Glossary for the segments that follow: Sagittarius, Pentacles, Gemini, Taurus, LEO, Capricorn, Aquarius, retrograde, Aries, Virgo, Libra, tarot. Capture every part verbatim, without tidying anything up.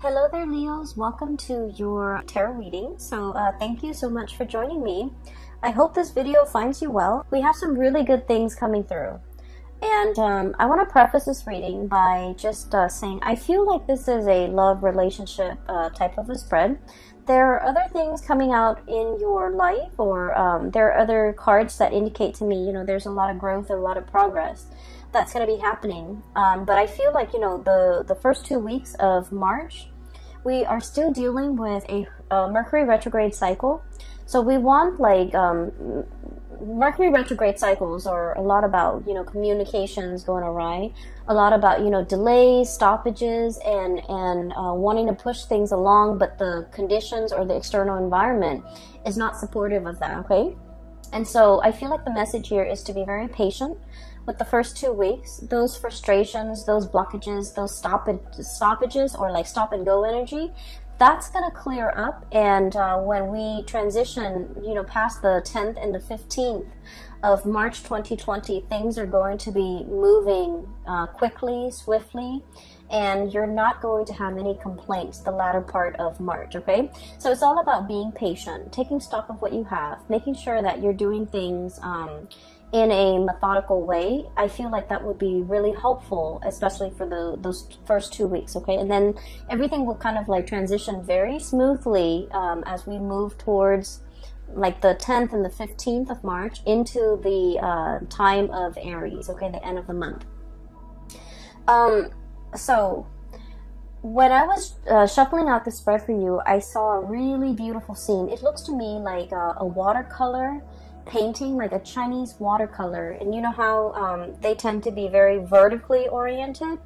Hello there, Leos. Welcome to your tarot reading. So uh, thank you so much for joining me. I hope this video finds you well. We have some really good things coming through. And um, I want to preface this reading by just uh, saying I feel like this is a love relationship uh, type of a spread. There are other things coming out in your life, or um, there are other cards that indicate to me, you know, there's a lot of growth and a lot of progress that's going to be happening. Um, but I feel like, you know, the, the first two weeks of March, we are still dealing with a uh, Mercury retrograde cycle. So we want, like, um, Mercury retrograde cycles are a lot about, you know, communications going awry, a lot about, you know, delays, stoppages, and, and uh, wanting to push things along, but the conditions or the external environment is not supportive of that, okay? And so I feel like the message here is to be very patient with the first two weeks. Those frustrations, those blockages, those stop and stoppages, or like stop and go energy, that's going to clear up. And uh, when we transition, you know, past the tenth and the fifteenth of March twenty twenty, things are going to be moving uh, quickly, swiftly, and you're not going to have any complaints the latter part of March, okay? So it's all about being patient, taking stock of what you have, making sure that you're doing things um, in a methodical way. I feel like that would be really helpful, especially for the those first two weeks, okay? And then everything will kind of like transition very smoothly um, as we move towards like the tenth and the fifteenth of March into the uh, time of Aries, okay? The end of the month. Um, so when I was uh, shuffling out the spread for you, I saw a really beautiful scene. It looks to me like a, a watercolor painting, like a Chinese watercolor, and you know how um, they tend to be very vertically oriented.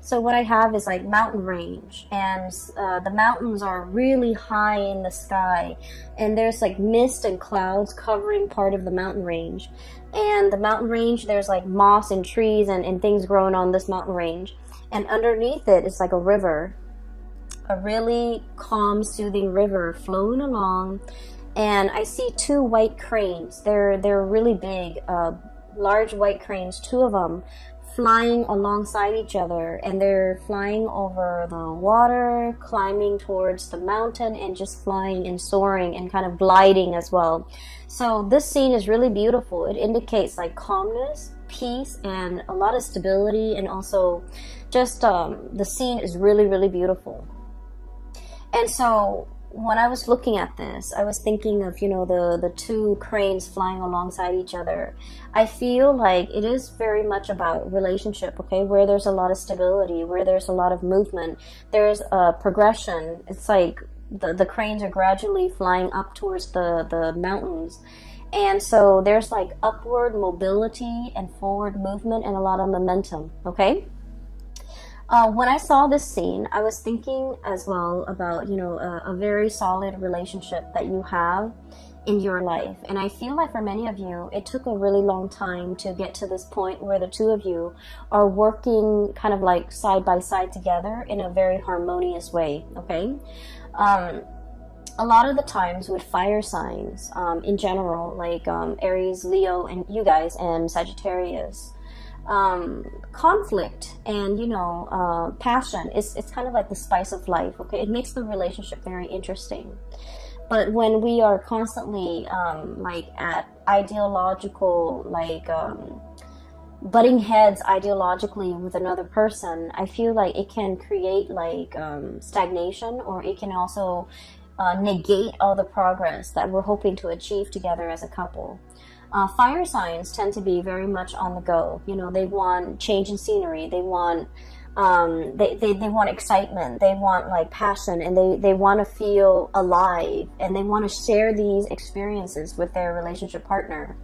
So what I have is like mountain range, and uh, the mountains are really high in the sky, and there's like mist and clouds covering part of the mountain range, and the mountain range, there's like moss and trees and, and things growing on this mountain range, and underneath it is like a river, a really calm, soothing river flowing along. And I see two white cranes. They're they're really big, uh, large white cranes, two of them, flying alongside each other. And they're flying over the water, climbing towards the mountain, and just flying and soaring and kind of gliding as well. So this scene is really beautiful. It indicates like calmness, peace, and a lot of stability. And also just um, the scene is really, really beautiful. And so when I was looking at this, I was thinking of, you know, the, the two cranes flying alongside each other. I feel like it is very much about relationship, okay, where there's a lot of stability, where there's a lot of movement, there's a progression. It's like the, the cranes are gradually flying up towards the, the mountains. And so there's like upward mobility and forward movement and a lot of momentum, okay? Uh, when I saw this scene, I was thinking as well about, you know, a, a very solid relationship that you have in your life. And I feel like for many of you, it took a really long time to get to this point where the two of you are working kind of like side by side together in a very harmonious way, okay? Um, a lot of the times with fire signs um, in general, like um, Aries, Leo, and you guys, and Sagittarius, Um, conflict and, you know, uh, passion, it's, it's kind of like the spice of life, okay? It makes the relationship very interesting. But when we are constantly, um, like, at ideological, like, um, butting heads ideologically with another person, I feel like it can create, like, um, stagnation, or it can also uh, negate all the progress that we're hoping to achieve together as a couple. Uh, fire signs tend to be very much on the go. You know, they want change in scenery. They want, um, they, they, they want excitement. They want like passion, and they, they want to feel alive, and they want to share these experiences with their relationship partner.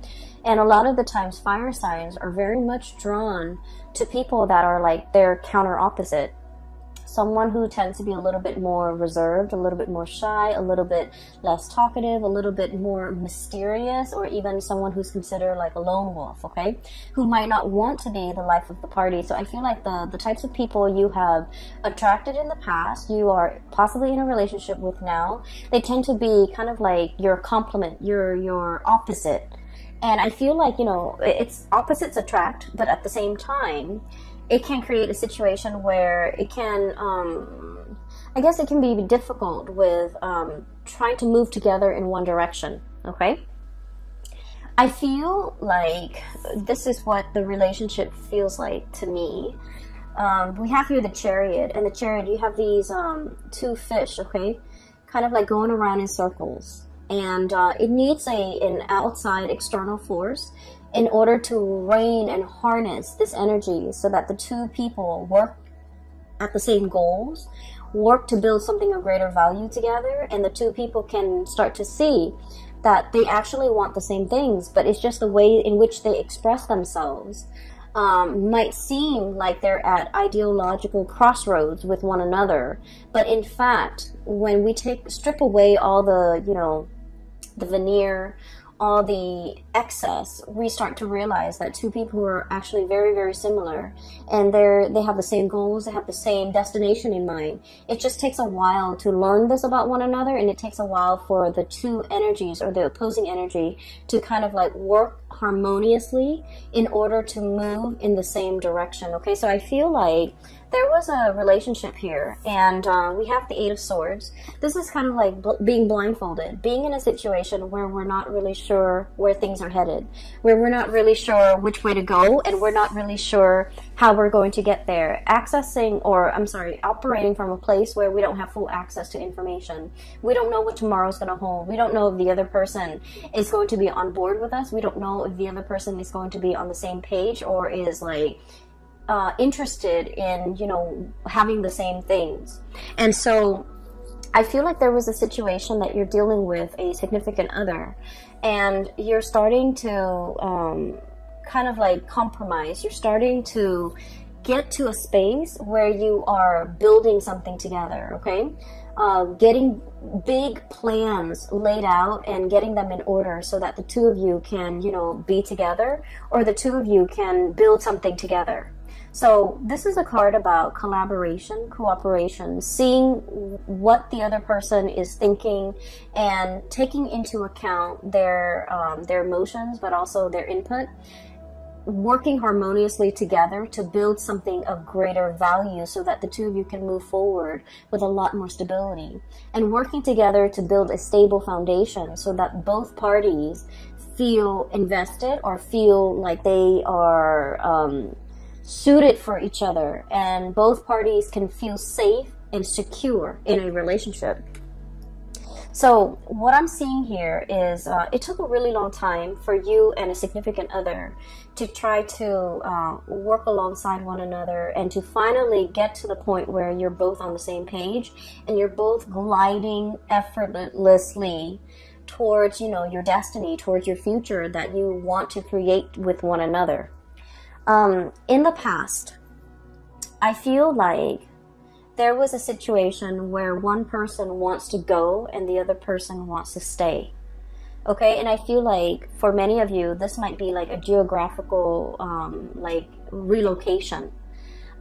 And a lot of the times fire signs are very much drawn to people that are like their counter opposite. Someone who tends to be a little bit more reserved, a little bit more shy, a little bit less talkative, a little bit more mysterious, or even someone who's considered like a lone wolf, okay? Who might not want to be the life of the party. So I feel like the, the types of people you have attracted in the past, you are possibly in a relationship with now, they tend to be kind of like your complement, your, your opposite. And I feel like, you know, it's opposites attract, but at the same time, it can create a situation where it can um, I guess it can be difficult with um, trying to move together in one direction, okay? I feel like this is what the relationship feels like to me. Um, we have here the Chariot, and the Chariot, you have these um, two fish, okay? Kind of like going around in circles. And uh, it needs a, an outside external force in order to rein and harness this energy so that the two people work at the same goals, work to build something of greater value together, and the two people can start to see that they actually want the same things, but it's just the way in which they express themselves um, might seem like they're at ideological crossroads with one another. But in fact, when we take strip away all the, you know, the veneer, all the excess, we start to realize that two people who are actually very, very similar, and they're they have the same goals, they have the same destination in mind. It just takes a while to learn this about one another, and it takes a while for the two energies or the opposing energy to kind of like work harmoniously in order to move in the same direction, okay? So I feel like there was a relationship here, and uh, we have the Eight of Swords. This is kind of like bl being blindfolded, being in a situation where we're not really sure where things are headed, where we're not really sure which way to go, and we're not really sure how we're going to get there. Accessing, or I'm sorry, operating from a place where we don't have full access to information. We don't know what tomorrow's going to hold. We don't know if the other person is going to be on board with us. We don't know if the other person is going to be on the same page or is like... Uh, interested in, you know, having the same things. And so I feel like there was a situation that you're dealing with a significant other, and you're starting to um, kind of like compromise. You're starting to get to a space where you are building something together, okay? Uh, getting big plans laid out and getting them in order so that the two of you can, you know, be together, or the two of you can build something together. So this is a card about collaboration, cooperation, seeing what the other person is thinking and taking into account their, um, their emotions, but also their input, working harmoniously together to build something of greater value so that the two of you can move forward with a lot more stability, and working together to build a stable foundation so that both parties feel invested or feel like they are... Um, suited for each other, and both parties can feel safe and secure in a relationship. So what I'm seeing here is uh, it took a really long time for you and a significant other to try to uh, work alongside one another and to finally get to the point where you're both on the same page and you're both gliding effortlessly towards, you know, your destiny, towards your future that you want to create with one another. Um, in the past, I feel like there was a situation where one person wants to go and the other person wants to stay. Okay, and I feel like for many of you, this might be like a geographical, um, like relocation.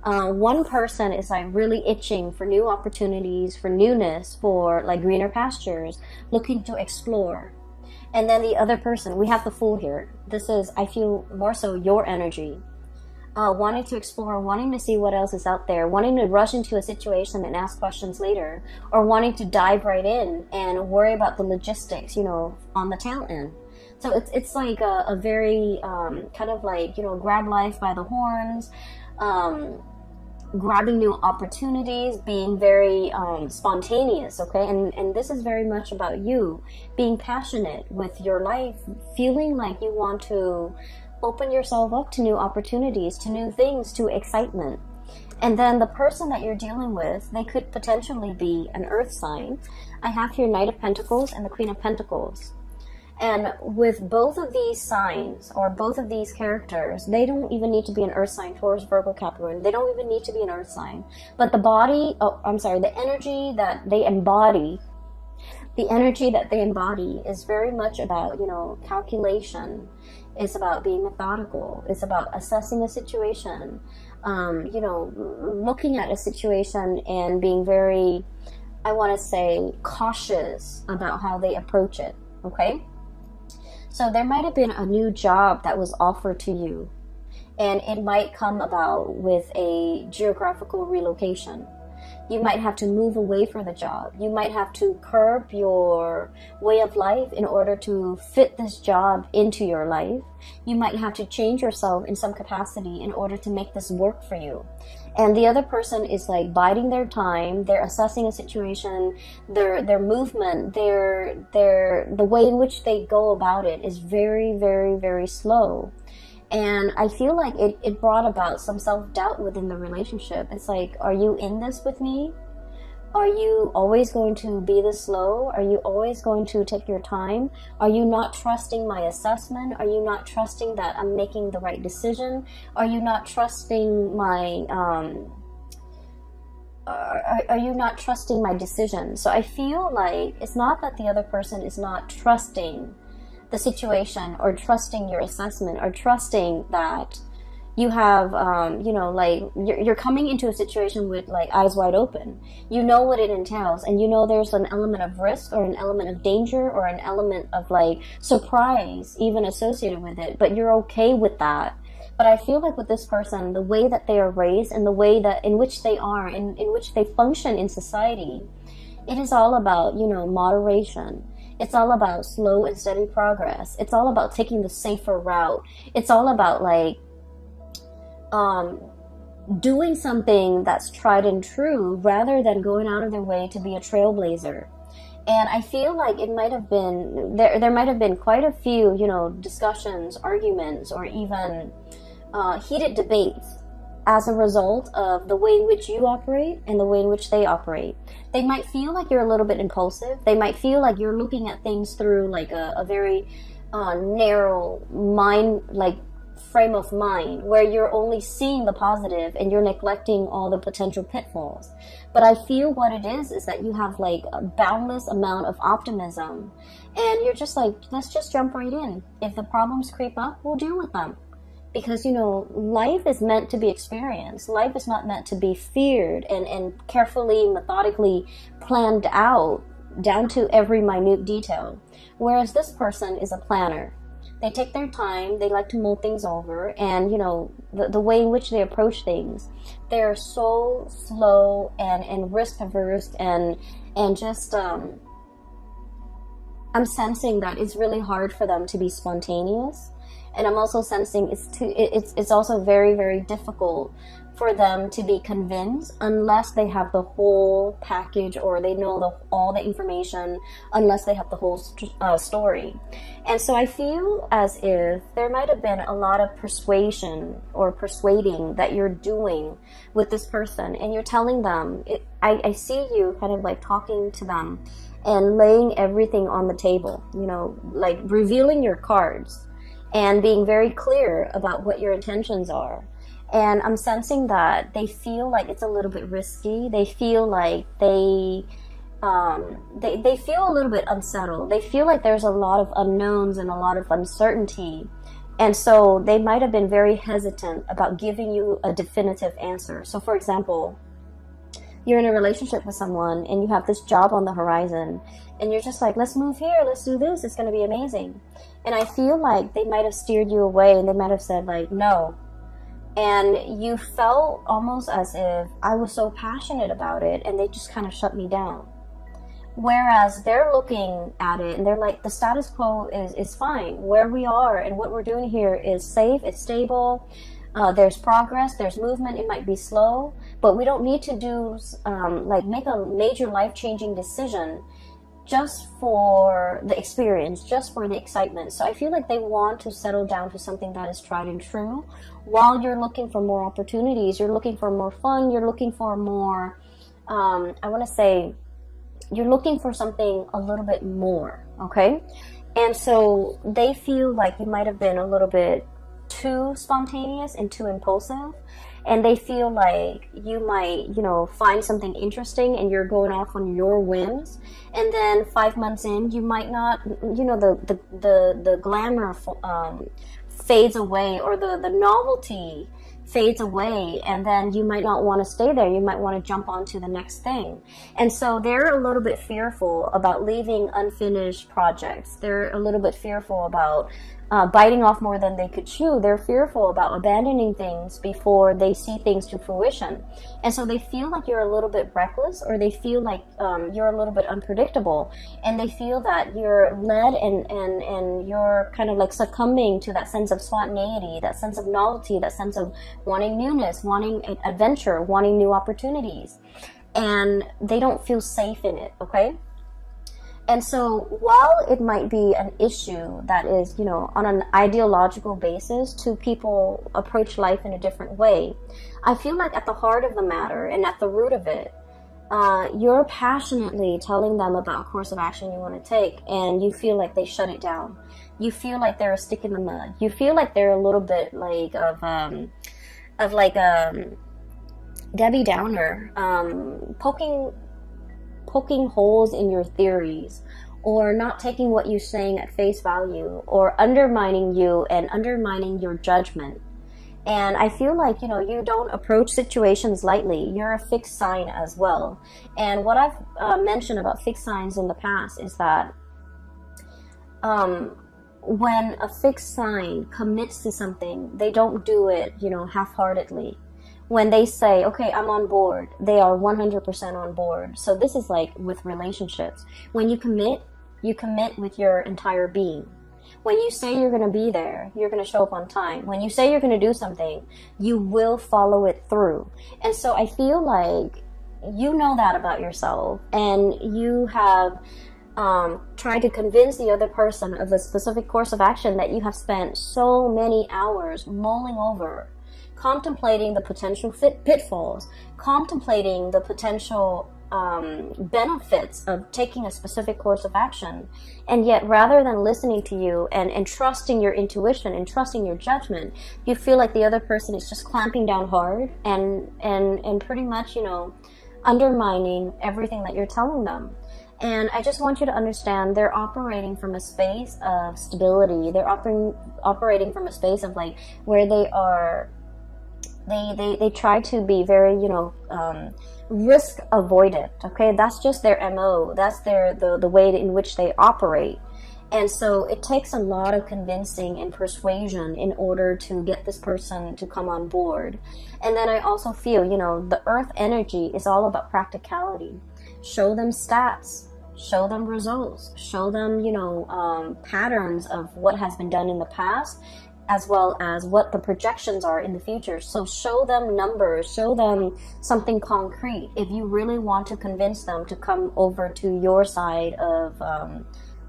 Uh, one person is like really itching for new opportunities, for newness, for like greener pastures, looking to explore. And then the other person, we have the Fool here. This is, I feel, more so your energy. Uh, wanting to explore, wanting to see what else is out there, wanting to rush into a situation and ask questions later, or wanting to dive right in and worry about the logistics, you know, on the tail end. So it's, it's like a, a very um, kind of like, you know, grab life by the horns, um, grabbing new opportunities, being very um, spontaneous, okay? And, and this is very much about you being passionate with your life, feeling like you want to open yourself up to new opportunities, to new things, to excitement. And then the person that you're dealing with, they could potentially be an earth sign. I have here Knight of Pentacles and the Queen of Pentacles. And with both of these signs, or both of these characters, they don't even need to be an earth sign, Taurus, Virgo, Capricorn. They don't even need to be an earth sign. But the body, oh, I'm sorry, the energy that they embody, the energy that they embody is very much about, you know, calculation. It's about being methodical. It's about assessing a situation, um, you know, looking at a situation and being very, I want to say, cautious about how they approach it, okay? So there might have been a new job that was offered to you, and it might come about with a geographical relocation. You might have to move away from the job. You might have to curb your way of life in order to fit this job into your life. You might have to change yourself in some capacity in order to make this work for you. And the other person is like biding their time. They're assessing a situation. Their their movement, their their the way in which they go about it is very, very, very slow. And I feel like it, it brought about some self-doubt within the relationship. It's like, are you in this with me? Are you always going to be this slow? Are you always going to take your time? Are you not trusting my assessment? Are you not trusting that I'm making the right decision? Are you not trusting my... Um, Are, are you not trusting my decision? So I feel like it's not that the other person is not trusting the situation or trusting your assessment or trusting that you have, um, you know, like you're, you're coming into a situation with like eyes wide open. You know what it entails, and you know there's an element of risk or an element of danger or an element of like surprise even associated with it, but you're okay with that. But I feel like with this person, the way that they are raised and the way that in which they are, in, in which they function in society, it is all about, you know, moderation. It's all about slow and steady progress. It's all about taking the safer route. It's all about like um, doing something that's tried and true rather than going out of their way to be a trailblazer. And I feel like it might have been, there, there might have been quite a few, you know, discussions, arguments, or even uh, heated debates as a result of the way in which you operate and the way in which they operate. They might feel like you're a little bit impulsive. They might feel like you're looking at things through like a, a very uh, narrow mind, like frame of mind, where you're only seeing the positive and you're neglecting all the potential pitfalls. But I feel what it is is that you have like a boundless amount of optimism, and you're just like, let's just jump right in. If the problems creep up, we'll deal with them. Because, you know, life is meant to be experienced. Life is not meant to be feared and, and carefully, methodically planned out down to every minute detail. Whereas this person is a planner. They take their time, they like to mull things over, and, you know, the, the way in which they approach things, they're so slow and, and risk-averse and, and just... Um, I'm sensing that it's really hard for them to be spontaneous. And I'm also sensing it's too, it's it's also very, very difficult for them to be convinced unless they have the whole package, or they know the, all the information, unless they have the whole st uh, story. And so I feel as if there might have been a lot of persuasion or persuading that you're doing with this person, and you're telling them, it, I, I see you kind of like talking to them and laying everything on the table, you know, like revealing your cards and being very clear about what your intentions are. And I'm sensing that they feel like it's a little bit risky. They feel like they, um, they, they feel a little bit unsettled. They feel like there's a lot of unknowns and a lot of uncertainty. And so they might have been very hesitant about giving you a definitive answer. So for example, you're in a relationship with someone and you have this job on the horizon, and you're just like, let's move here, let's do this, it's going to be amazing. And I feel like they might have steered you away, and they might have said like, no. And you felt almost as if I was so passionate about it, and they just kind of shut me down. Whereas they're looking at it and they're like, the status quo is, is fine. Where we are and what we're doing here is safe, it's stable. Uh, there's progress, there's movement, it might be slow, but we don't need to do, um, like make a major life-changing decision just for the experience, just for the excitement. So I feel like they want to settle down to something that is tried and true, while you're looking for more opportunities, you're looking for more fun, you're looking for more, um, I want to say, you're looking for something a little bit more, okay? And so they feel like you might have been a little bit too spontaneous and too impulsive, and they feel like you might, you know, find something interesting and you're going off on your whims, and then five months in you might not, you know, the the the, the glamour um, fades away, or the the novelty fades away, and then you might not want to stay there, you might want to jump on to the next thing. And so they're a little bit fearful about leaving unfinished projects. They're a little bit fearful about uh, biting off more than they could chew. They're fearful about abandoning things before they see things to fruition. And so they feel like you're a little bit reckless, or they feel like um, you're a little bit unpredictable. And they feel that you're led and, and, and you're kind of like succumbing to that sense of spontaneity, that sense of novelty, that sense of wanting newness, wanting adventure, wanting new opportunities. And they don't feel safe in it, okay? And so while it might be an issue that is, you know, on an ideological basis, two people approach life in a different way, I feel like at the heart of the matter and at the root of it, uh, you're passionately telling them about a course of action you want to take, and you feel like they shut it down. You feel like they're a stick in the mud. You feel like they're a little bit like of, um, of like, um, Debbie Downer, um, poking, poking holes in your theories, or not taking what you're saying at face value, or undermining you and undermining your judgment. And I feel like, you know, you don't approach situations lightly. You're a fixed sign as well. And what I've uh, mentioned about fixed signs in the past is that, um, when a fixed sign commits to something, they don't do it, you know, half-heartedly. When they say, okay, I'm on board, they are one hundred percent on board. So this is like with relationships. When you commit, you commit with your entire being. When you say you're going to be there, you're going to show up on time. When you say you're going to do something, you will follow it through. And so I feel like you know that about yourself, and you have um, tried to convince the other person of the specific course of action that you have spent so many hours mulling over, contemplating the potential fit pitfalls, contemplating the potential um, benefits of taking a specific course of action. And yet, rather than listening to you and, and trusting your intuition and trusting your judgment, you feel like the other person is just clamping down hard and, and, and pretty much, you know, undermining everything that you're telling them. And I just want you to understand, they're operating from a space of stability. They're operating, operating from a space of like where they are... They, they, they try to be very, you know, um, risk avoidant, okay? That's just their M O. That's their the, the way in which they operate. And so it takes a lot of convincing and persuasion in order to get this person to come on board. And then I also feel, you know, the earth energy is all about practicality. Show them stats. Show them results. Show them, you know, um, patterns of what has been done in the past, as well as what the projections are in the future. So show them numbers, show them something concrete if you really want to convince them to come over to your side of um,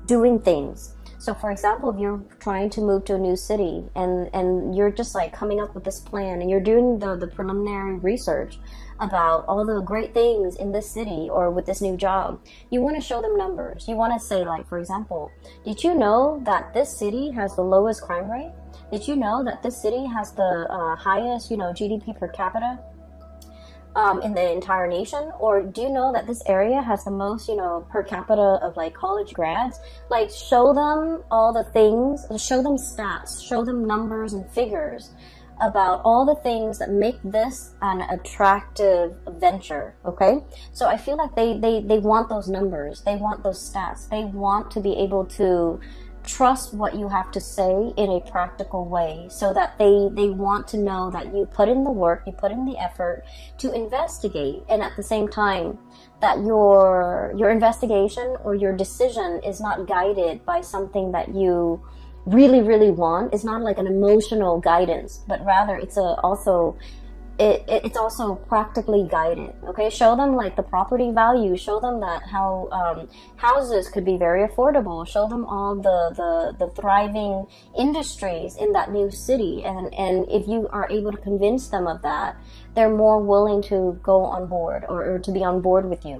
doing things. So for example, if you're trying to move to a new city and, and you're just like coming up with this plan and you're doing the, the preliminary research about all the great things in this city or with this new job, you want to show them numbers. You want to say like, for example, did you know that this city has the lowest crime rate? Did you know that this city has the uh, highest, you know, G D P per capita um, in the entire nation? Or do you know that this area has the most, you know, per capita of like college grads? Like, show them all the things, show them stats, show them numbers and figures about all the things that make this an attractive venture, okay? So I feel like they, they, they want those numbers, they want those stats, they want to be able to trust what you have to say in a practical way, so that they they want to know that you put in the work, you put in the effort to investigate, and at the same time that your your investigation or your decision is not guided by something that you really really want. It's not like an emotional guidance, but rather it's a also It, it, it's also practically guided, okay? Show them like the property value, show them that how um, houses could be very affordable, show them all the, the, the thriving industries in that new city, and, and if you are able to convince them of that, they're more willing to go on board or, or to be on board with you.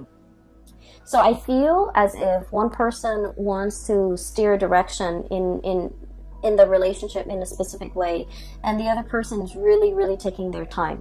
So I feel as if one person wants to steer direction in, in in the relationship in a specific way, and the other person is really really taking their time.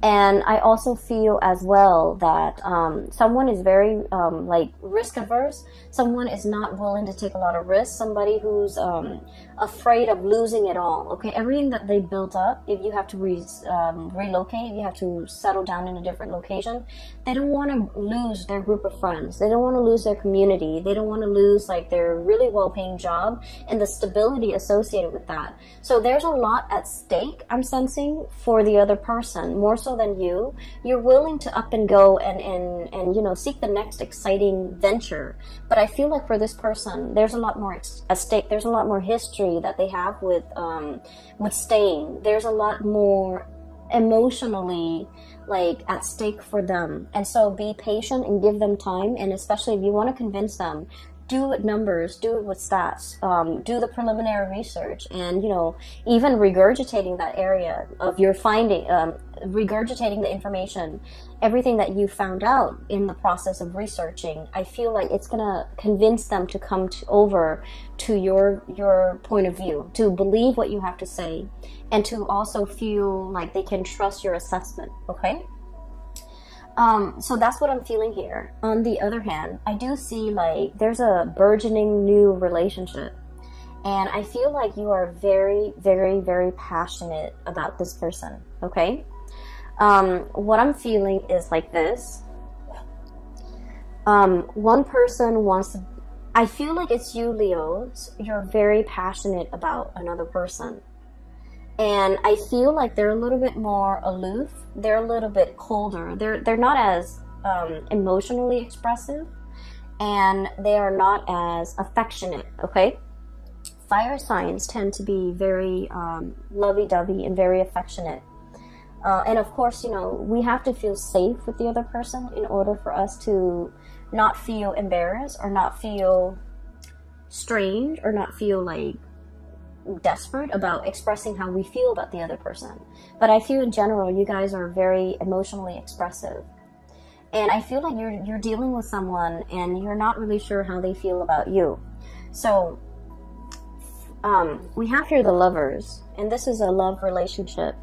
And I also feel as well that um, someone is very um, like risk averse. Someone is not willing to take a lot of risks. Somebody who's um, afraid of losing it all. Okay, everything that they built up. If you have to re um, relocate, if you have to settle down in a different location, they don't want to lose their group of friends. They don't want to lose their community. They don't want to lose like their really well-paying job and the stability associated with that. So there's a lot at stake. I'm sensing for the other person more so than you. You're willing to up and go and, and, and, you know, seek the next exciting venture. But I feel like for this person, there's a lot more at stake. There's a lot more history that they have with, um, with staying. There's a lot more emotionally, like, at stake for them. And so be patient and give them time. And especially if you want to convince them, do it numbers, do it with stats, um, do the preliminary research, and, you know, even regurgitating that area of your finding, um, regurgitating the information, everything that you found out in the process of researching. I feel like it's gonna convince them to come to, over to your your point of view, to believe what you have to say, and to also feel like they can trust your assessment, okay? Um, so that's what I'm feeling here. On the other hand, I do see like there's a burgeoning new relationship. And I feel like you are very, very, very passionate about this person, okay? Um, what I'm feeling is like this. Um, one person wants to... I feel like it's you, Leo. You're very passionate about another person. And I feel like they're a little bit more aloof. They're a little bit colder. They're they're not as um, emotionally expressive, and they are not as affectionate. Okay, fire signs tend to be very um, lovey-dovey and very affectionate. Uh, and of course, you know, we have to feel safe with the other person in order for us to not feel embarrassed or not feel strange or not feel like desperate about expressing how we feel about the other person. But I feel in general you guys are very emotionally expressive, and I feel like you're you're dealing with someone and you're not really sure how they feel about you. So um, we have here the lovers, and this is a love relationship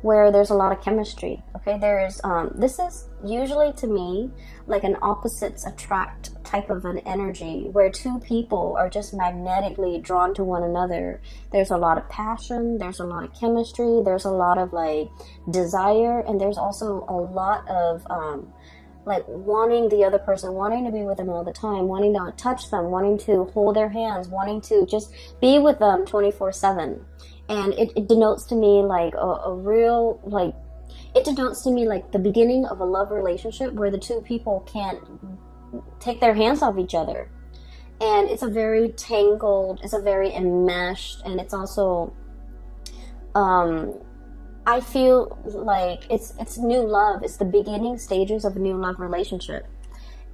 where there's a lot of chemistry. Okay, there's um, this is usually to me like an opposites attract type of an energy where two people are just magnetically drawn to one another. There's a lot of passion, there's a lot of chemistry, there's a lot of like desire, and there's also a lot of um, like wanting the other person, wanting to be with them all the time, wanting to touch them, wanting to hold their hands, wanting to just be with them twenty-four seven. And it, it denotes to me like a, a real, like, it denotes to me like the beginning of a love relationship where the two people can't take their hands off each other. And it's a very tangled, it's a very enmeshed, and it's also, um, I feel like it's, it's new love. It's the beginning stages of a new love relationship.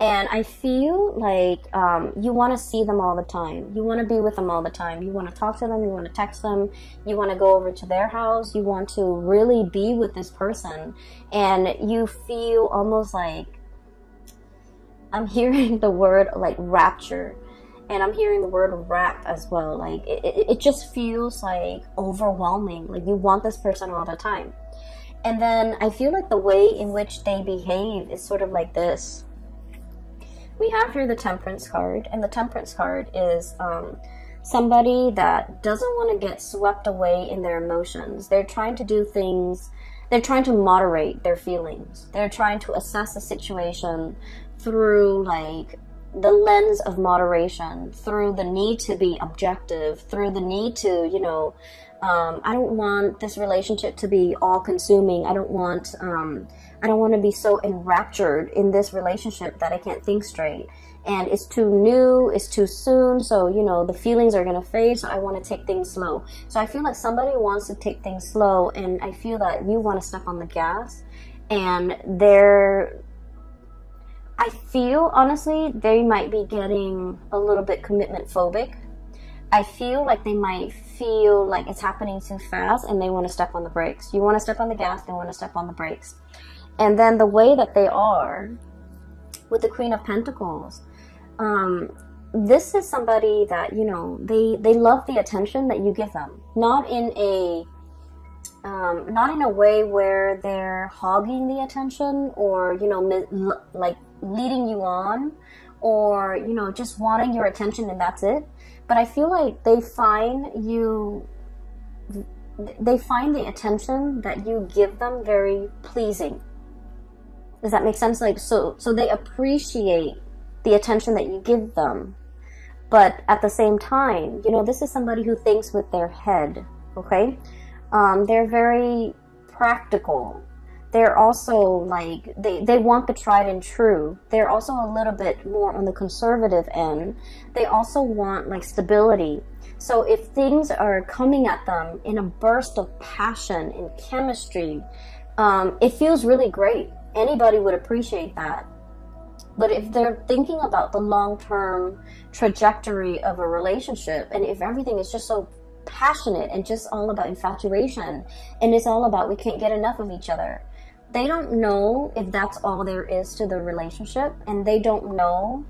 And I feel like um, you want to see them all the time. You want to be with them all the time. You want to talk to them. You want to text them. You want to go over to their house. You want to really be with this person. And you feel almost like, I'm hearing the word like rapture. And I'm hearing the word rap as well. Like it, it, it just feels like overwhelming. Like you want this person all the time. And then I feel like the way in which they behave is sort of like this. We have here the Temperance card, and the Temperance card is um, somebody that doesn't want to get swept away in their emotions. They're trying to do things, they're trying to moderate their feelings. They're trying to assess the situation through like the lens of moderation, through the need to be objective, through the need to, you know, um, I don't want this relationship to be all-consuming. I don't want... Um, I don't want to be so enraptured in this relationship that I can't think straight. And it's too new, it's too soon, so, you know, the feelings are going to fade, so I want to take things slow. So I feel like somebody wants to take things slow, and I feel that you want to step on the gas. And they're... I feel, honestly, they might be getting a little bit commitment phobic. I feel like they might feel like it's happening too fast, and they want to step on the brakes. You want to step on the gas, they want to step on the brakes. And then the way that they are with the Queen of Pentacles, um, this is somebody that, you know, they, they love the attention that you give them. Not in a um, not in a way where they're hogging the attention or, you know, like leading you on or, you know, just wanting your attention and that's it. But I feel like they find you, they find the attention that you give them very pleasing. Does that make sense? Like, so, so they appreciate the attention that you give them. But at the same time, you know, this is somebody who thinks with their head, okay? Um, they're very practical. They're also like, they, they want the tried and true. They're also a little bit more on the conservative end. They also want like stability. So if things are coming at them in a burst of passion and chemistry, um, it feels really great. Anybody would appreciate that. But if they're thinking about the long-term trajectory of a relationship, and if everything is just so passionate and just all about infatuation, and it's all about we can't get enough of each other, they don't know if that's all there is to the relationship, and they don't know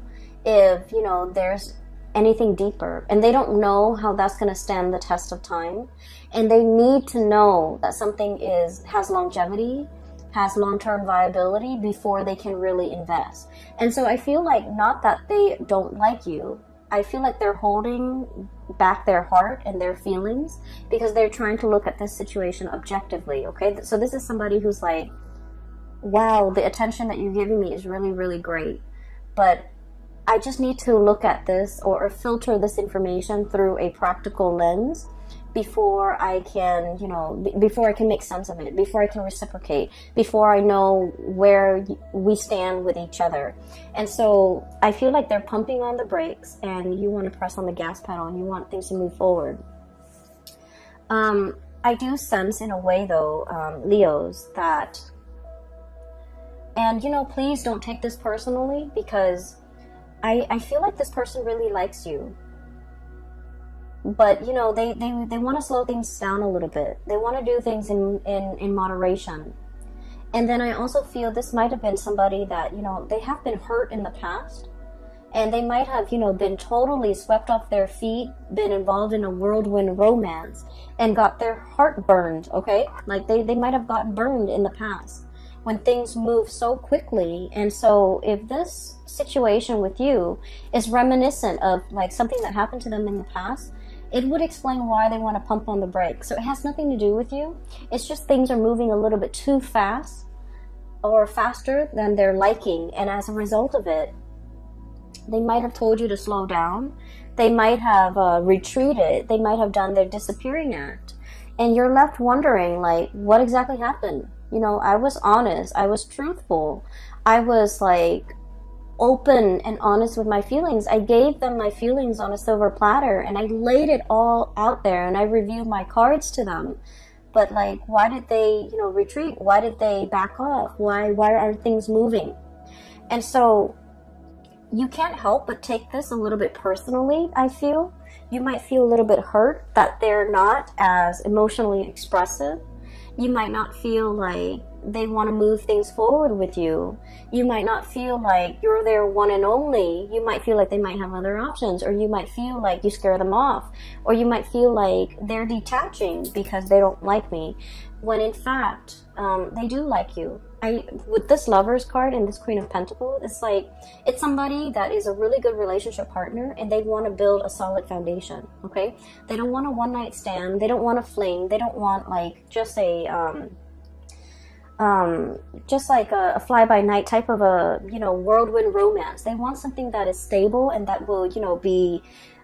if, you know, there's anything deeper, and they don't know how that's going to stand the test of time, and they need to know that something is has longevity, has long-term viability before they can really invest. And so I feel like not that they don't like you. I feel like they're holding back their heart and their feelings because they're trying to look at this situation objectively, okay? So this is somebody who's like, wow, the attention that you're giving me is really, really great. But I just need to look at this or filter this information through a practical lens before I can, you know, before I can make sense of it, before I can reciprocate, before I know where we stand with each other. And so I feel like they're pumping on the brakes and you want to press on the gas pedal and you want things to move forward. Um, I do sense in a way though, um, Leos, that, and you know, please don't take this personally because I, I feel like this person really likes you. But, you know, they, they, they want to slow things down a little bit. They want to do things in, in, in moderation. And then I also feel this might have been somebody that, you know, they have been hurt in the past. And they might have, you know, been totally swept off their feet, been involved in a whirlwind romance, and got their heart burned, okay? Like, they, they might have gotten burned in the past when things move so quickly. And so if this situation with you is reminiscent of, like, something that happened to them in the past, it would explain why they want to pump on the brakes. So it has nothing to do with you. It's just things are moving a little bit too fast or faster than they're liking. And as a result of it, they might have told you to slow down. They might have uh, retreated. They might have done their disappearing act. And you're left wondering, like, what exactly happened? You know, I was honest. I was truthful. I was, like, open and honest with my feelings. I gave them my feelings on a silver platter and I laid it all out there and I reviewed my cards to them. But like, why did they, you know, retreat? Why did they back off? Why, why are things moving? And so you can't help but take this a little bit personally, I feel. You might feel a little bit hurt that they're not as emotionally expressive. You might not feel like they want to move things forward with you. You might not feel like you're their one and only. You might feel like they might have other options, or you might feel like you scare them off, or you might feel like they're detaching because they don't like me, when in fact, um, they do like you. I, with this Lovers card and this Queen of Pentacles, it's like, it's somebody that is a really good relationship partner and they want to build a solid foundation, okay? They don't want a one-night stand. They don't want a fling. They don't want like just a, um, Um, just like a, a fly-by-night type of a, you know, whirlwind romance. They want something that is stable and that will, you know, be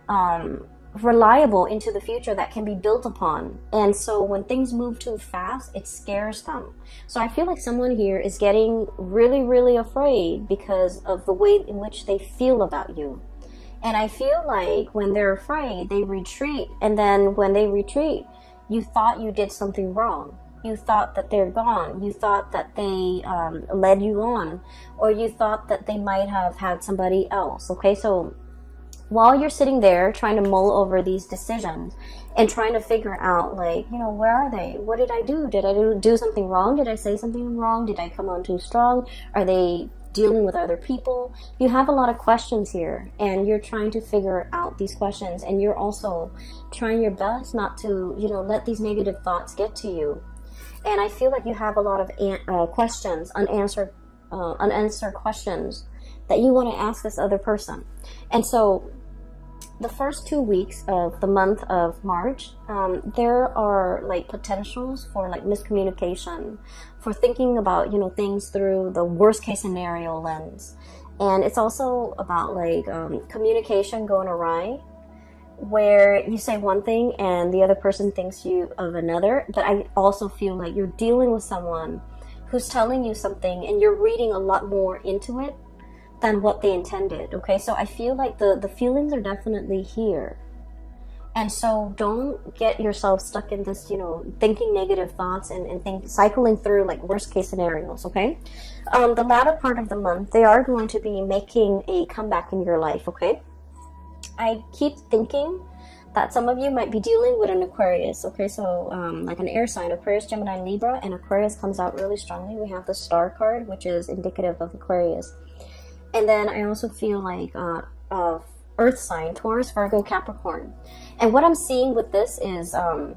um, reliable into the future, that can be built upon. And so when things move too fast, it scares them. So I feel like someone here is getting really, really afraid because of the way in which they feel about you. And I feel like when they're afraid, they retreat. And then when they retreat, you thought you did something wrong. You thought that they're gone. You thought that they um, led you on, or you thought that they might have had somebody else. Okay, so while you're sitting there trying to mull over these decisions and trying to figure out, like, you know, where are they? What did I do? Did I do, do something wrong? Did I say something wrong? Did I come on too strong? Are they dealing with other people? You have a lot of questions here, and you're trying to figure out these questions, and you're also trying your best not to, you know, let these negative thoughts get to you. And I feel like you have a lot of an uh, questions, unanswered, uh, unanswered questions that you want to ask this other person. And so the first two weeks of the month of March, um, there are like potentials for like miscommunication, for thinking about, you know, things through the worst case scenario lens. And it's also about like um, communication going awry, where you say one thing and the other person thinks you of another. But I also feel like you're dealing with someone who's telling you something and you're reading a lot more into it than what they intended. Okay, so I feel like the the feelings are definitely here, and so don't get yourself stuck in this, you know, thinking negative thoughts and, and think cycling through like worst case scenarios. Okay, um, the latter part of the month, they are going to be making a comeback in your life. Okay, I keep thinking that some of you might be dealing with an Aquarius. Okay, so um, like an air sign, Aquarius, Gemini, Libra, and Aquarius comes out really strongly. We have the star card, which is indicative of Aquarius. And then I also feel like uh, uh, earth sign, Taurus, Virgo, Capricorn. And what I'm seeing with this is, um,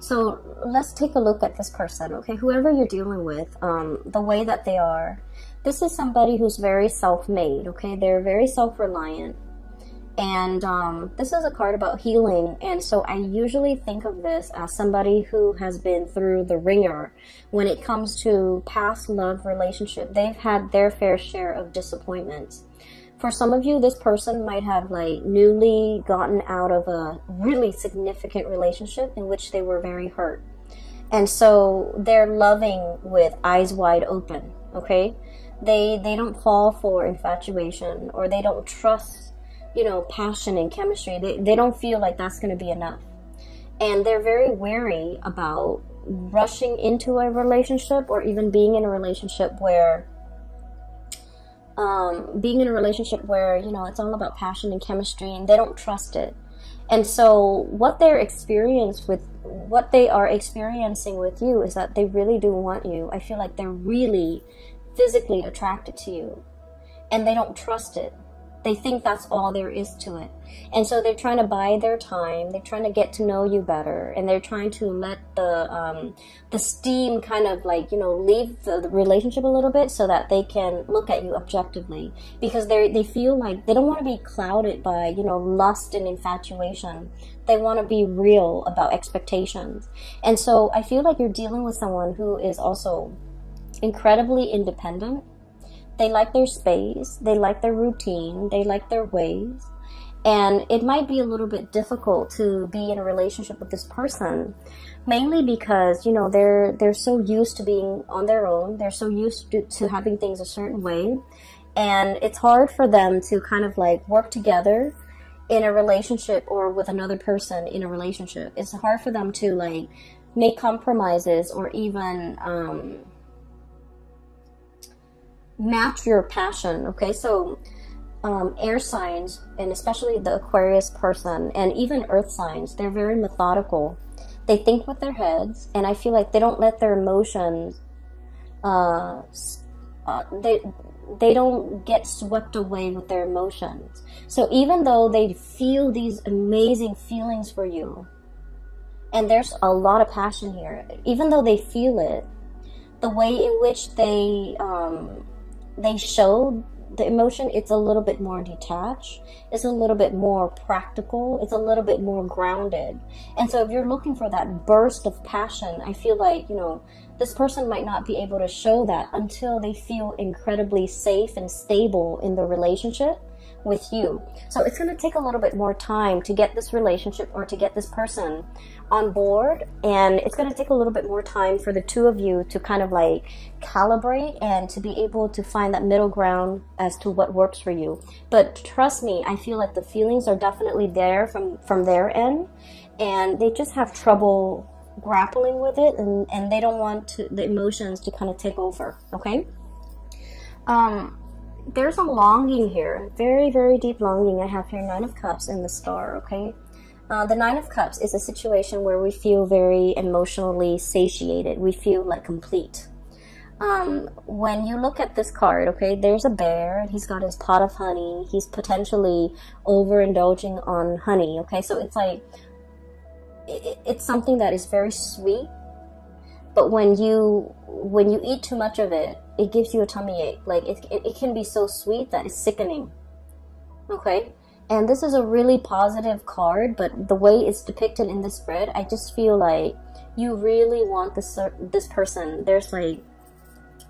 so let's take a look at this person, okay? Whoever you're dealing with, um, the way that they are, this is somebody who's very self-made, okay? They're very self-reliant. And um, this is a card about healing. And so I usually think of this as somebody who has been through the ringer when it comes to past love relationship. They've had their fair share of disappointments. For some of you, this person might have like newly gotten out of a really significant relationship in which they were very hurt. And so they're loving with eyes wide open, okay? They, they don't fall for infatuation, or they don't trust, you know, passion and chemistry. They, they don't feel like that's going to be enough. And they're very wary about rushing into a relationship, or even being in a relationship where, um, being in a relationship where, you know, it's all about passion and chemistry, and they don't trust it. And so what they're experienced with, what they are experiencing with you is that they really do want you. I feel like they're really physically attracted to you, and they don't trust it. They think that's all there is to it. And so they're trying to buy their time. They're trying to get to know you better. And they're trying to let the um, the steam kind of like, you know, leave the, the relationship a little bit, so that they can look at you objectively. Because they they feel like they don't want to be clouded by, you know, lust and infatuation. They want to be real about expectations. And so I feel like you're dealing with someone who is also incredibly independent. They like their space, they like their routine, they like their ways. And it might be a little bit difficult to be in a relationship with this person, mainly because, you know, they're they're so used to being on their own. They're so used to, to having things a certain way. And it's hard for them to kind of like work together in a relationship, or with another person in a relationship. It's hard for them to like make compromises, or even um match your passion. Okay, so um, air signs, and especially the Aquarius person, and even earth signs, they're very methodical. They think with their heads, and I feel like they don't let their emotions uh, uh, they they don't get swept away with their emotions. So even though they feel these amazing feelings for you, and there's a lot of passion here, even though they feel it, the way in which they um, they show the emotion, it's a little bit more detached, it's a little bit more practical, it's a little bit more grounded. And so if you're looking for that burst of passion, I feel like, you know, this person might not be able to show that until they feel incredibly safe and stable in the relationship with you. So it's going to take a little bit more time to get this relationship, or to get this person on board. And it's going to take a little bit more time for the two of you to kind of like calibrate, and to be able to find that middle ground as to what works for you. But trust me, I feel like the feelings are definitely there from from their end, and they just have trouble grappling with it, and and they don't want to, the emotions to kind of take over. Okay, um there's a longing here, very, very deep longing. I have here Nine of Cups and the Star, okay? Uh, the Nine of Cups is a situation where we feel very emotionally satiated. We feel, like, complete. Um, when you look at this card, okay, there's a bear, and he's got his pot of honey. He's potentially overindulging on honey, okay? So it's like, it, it's something that is very sweet, But when you when you eat too much of it, it gives you a tummy ache. Like it, it, it can be so sweet that it's sickening. Okay? And this is a really positive card, but the way it's depicted in the spread, I just feel like you really want this, this person. There's like,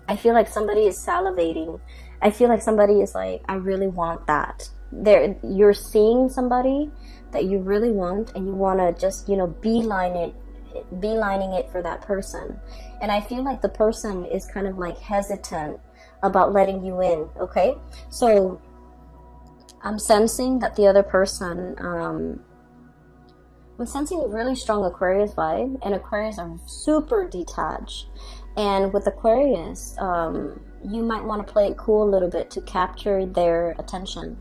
I feel like somebody is salivating. I feel like somebody is like, I really want that. There, you're seeing somebody that you really want, and you want to just, you know, beeline it, beelining it for that person. And I feel like the person is kind of like hesitant about letting you in, okay? So I'm sensing that the other person, um, I'm sensing a really strong Aquarius vibe, and Aquarius are super detached. And with Aquarius, um, you might want to play it cool a little bit to capture their attention.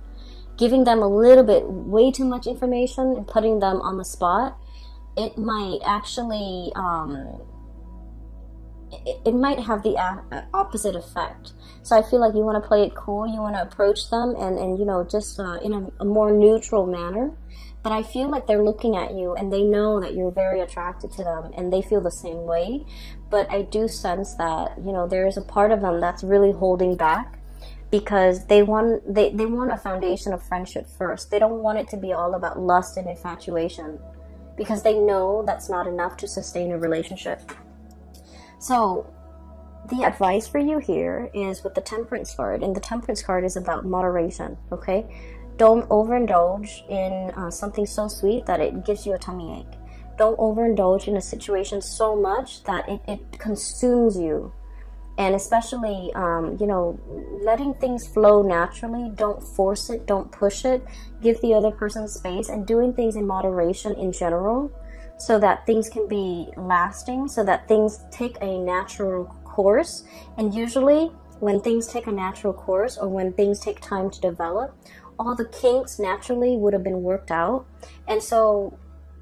Giving them a little bit, way too much information and putting them on the spot, it might actually, um, it, it might have the opposite effect. So I feel like you want to play it cool, you want to approach them and, and you know, just uh, in a, a more neutral manner. But I feel like they're looking at you and they know that you're very attracted to them and they feel the same way. But I do sense that, you know, there is a part of them that's really holding back because they want, they, they want a foundation of friendship first. They don't want it to be all about lust and infatuation because they know that's not enough to sustain a relationship. So the advice for you here is with the Temperance card, and the Temperance card is about moderation, okay? Don't overindulge in uh, something so sweet that it gives you a tummy ache. Don't overindulge in a situation so much that it, it consumes you. And especially, um, you know, letting things flow naturally. Don't force it. Don't push it. Give the other person space, and doing things in moderation in general so that things can be lasting, so that things take a natural course. And usually when things take a natural course or when things take time to develop, all the kinks naturally would have been worked out. And so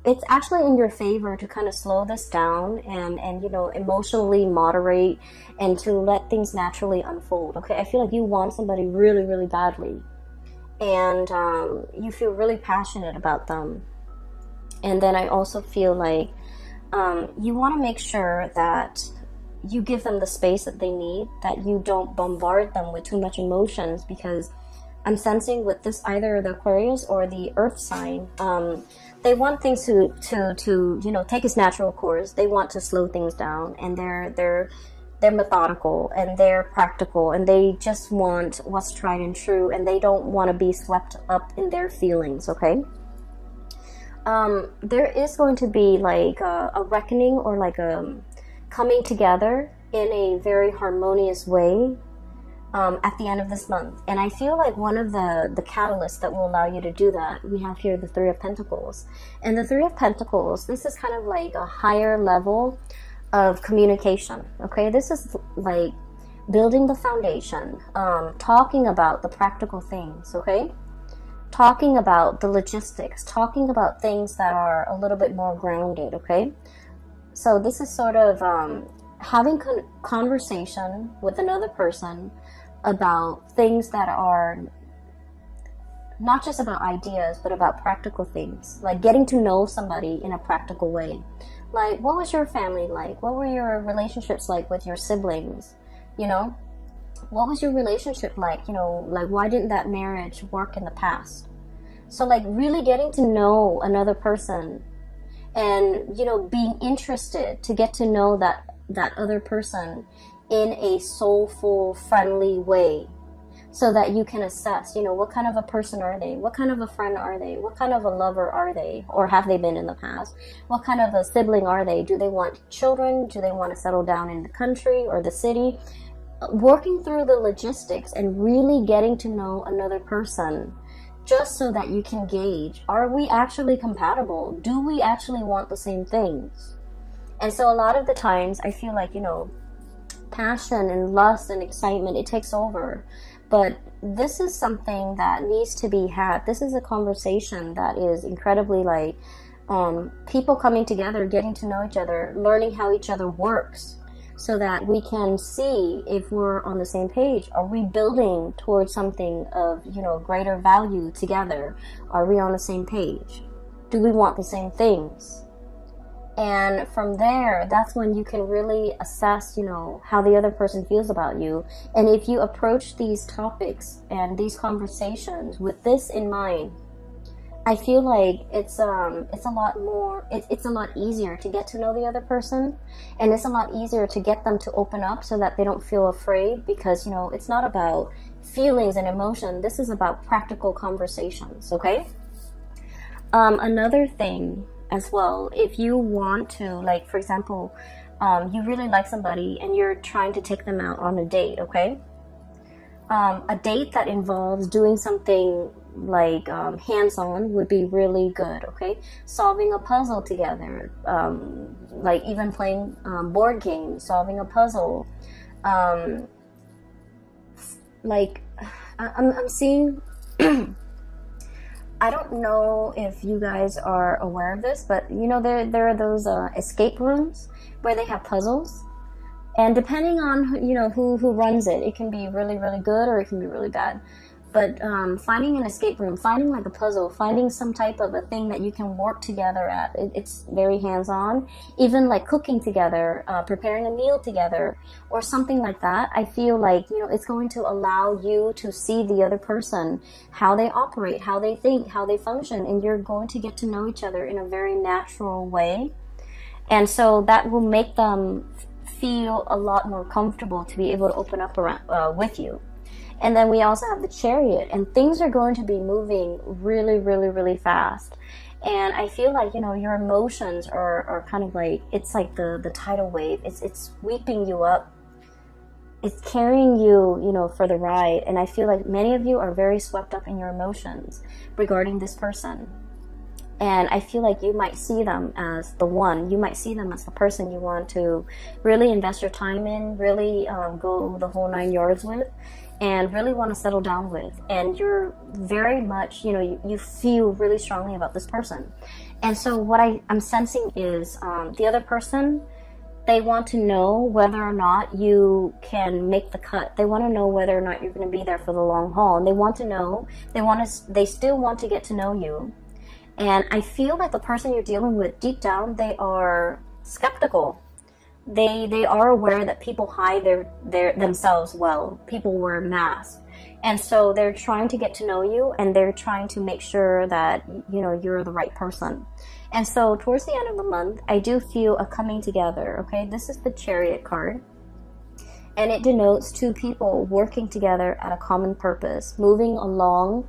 it's actually in your favor to kind of slow this down and, and, you know, emotionally moderate and to let things naturally unfold. Okay, I feel like you want somebody really, really badly, and um, you feel really passionate about them. And then I also feel like um, you want to make sure that you give them the space that they need, that you don't bombard them with too much emotions, because I'm sensing with this, either the Aquarius or the Earth sign, um, they want things to, to, to, you know, take its natural course. They want to slow things down, and they're, they're, they're methodical and they're practical, and they just want what's tried and true, and they don't want to be swept up in their feelings. Okay. Um, there is going to be like a, a reckoning or like a coming together in a very harmonious way Um, at the end of this month. And I feel like one of the, the catalysts that will allow you to do that, we have here the Three of Pentacles. And the Three of Pentacles, this is kind of like a higher level of communication, okay? This is like building the foundation, um, talking about the practical things, okay? Talking about the logistics, talking about things that are a little bit more grounded, okay? So this is sort of um, having con conversation with another person about things that are not just about ideas, but about practical things, like getting to know somebody in a practical way. Like, what was your family like? What were your relationships like with your siblings? You know, what was your relationship like? You know, like, why didn't that marriage work in the past? So like really getting to know another person and, you know, being interested to get to know that, that other person in a soulful, friendly way, so that you can assess, you know, what kind of a person are they? What kind of a friend are they? What kind of a lover are they? Or have they been in the past? What kind of a sibling are they? Do they want children? Do they want to settle down in the country or the city? Working through the logistics and really getting to know another person, just so that you can gauge, are we actually compatible? Do we actually want the same things? And so a lot of the times I feel like, you know, passion and lust and excitement, it takes over. But this is something that needs to be had. This is a conversation that is incredibly like um, people coming together, getting to know each other, learning how each other works, so that we can see if we're on the same page. Are we building towards something of, you know, greater value together? Are we on the same page? Do we want the same things? And from there, that's when you can really assess, you know, how the other person feels about you. And if you approach these topics and these conversations with this in mind, I feel like it's um it's a lot more it, it's a lot easier to get to know the other person, and it's a lot easier to get them to open up so that they don't feel afraid, because, you know, it's not about feelings and emotion. This is about practical conversations, okay? Um, another thing as well, if you want to, like, for example, um, you really like somebody and you're trying to take them out on a date, okay? Um, a date that involves doing something like um, hands-on would be really good, okay? Solving a puzzle together, um, like even playing um, board games, solving a puzzle. Um, like, I I'm, I'm seeing... I don't know if you guys are aware of this, but, you know, there, there are those uh, escape rooms where they have puzzles. And depending on, you know, who, who runs it, it can be really, really good or it can be really bad. But um, finding an escape room, finding like a puzzle, finding some type of a thing that you can work together at, it, it's very hands-on. Even like cooking together, uh, preparing a meal together, or something like that. I feel like, you know, it's going to allow you to see the other person, how they operate, how they think, how they function, and you're going to get to know each other in a very natural way. And so that will make them feel a lot more comfortable to be able to open up around, uh, with you. And then we also have the Chariot, and things are going to be moving really, really, really fast. And I feel like, you know, your emotions are, are kind of like, it's like the, the tidal wave. It's, it's sweeping you up. It's carrying you, you know, for the ride. And I feel like many of you are very swept up in your emotions regarding this person. And I feel like you might see them as the one. You might see them as the person you want to really invest your time in, really um, go the whole nine yards with, and really want to settle down with. And you're very much, you know, you, you feel really strongly about this person. And so what I, I'm sensing is um, the other person, they want to know whether or not you can make the cut. They want to know whether or not you're going to be there for the long haul. And they want to know, they want to, they still want to get to know you. And I feel that the person you're dealing with, deep down, they are skeptical. They they are aware that people hide their, their themselves well. People wear masks. And so they're trying to get to know you, and they're trying to make sure that, you know, you're the right person. And so towards the end of the month, I do feel a coming together, okay? This is the Chariot card. And it denotes two people working together at a common purpose, moving along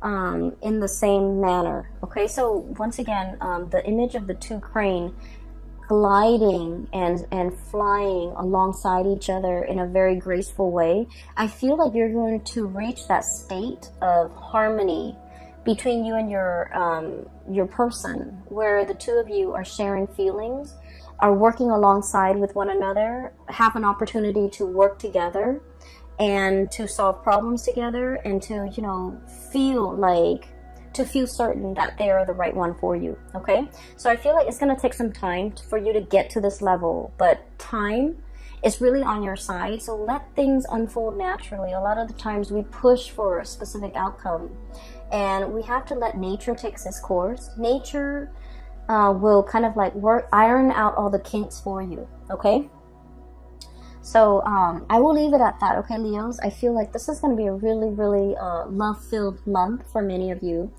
um, in the same manner, okay? So once again, um, the image of the two crane gliding and and flying alongside each other in a very graceful way. I feel like you're going to reach that state of harmony between you and your um, your person, where the two of you are sharing feelings, are working alongside with one another, have an opportunity to work together and to solve problems together, and to, you know, feel like to feel certain that they are the right one for you, okay? So I feel like it's gonna take some time for you to get to this level, but time is really on your side, so let things unfold naturally. A lot of the times we push for a specific outcome, and we have to let nature take its course. Nature uh, will kind of like work, iron out all the kinks for you, okay? So um, I will leave it at that, okay, Leos? I feel like this is going to be a really, really uh, love-filled month for many of you.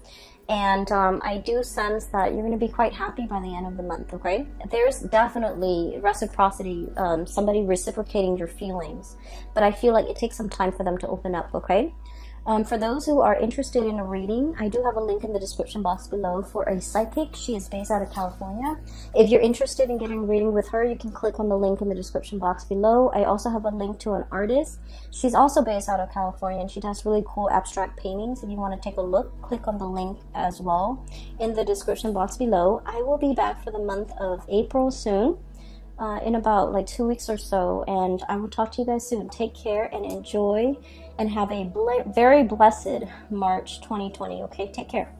And um, I do sense that you're going to be quite happy by the end of the month, okay? There's definitely reciprocity, um, somebody reciprocating your feelings. But I feel like it takes some time for them to open up, okay? Um, for those who are interested in a reading, I do have a link in the description box below for a psychic. She is based out of California. If you're interested in getting a reading with her, you can click on the link in the description box below. I also have a link to an artist. She's also based out of California, and she does really cool abstract paintings. If you want to take a look, click on the link as well in the description box below. I will be back for the month of April soon, uh, in about like two weeks or so, and I will talk to you guys soon. Take care and enjoy, and have a ble- very blessed March twenty twenty, okay? Take care.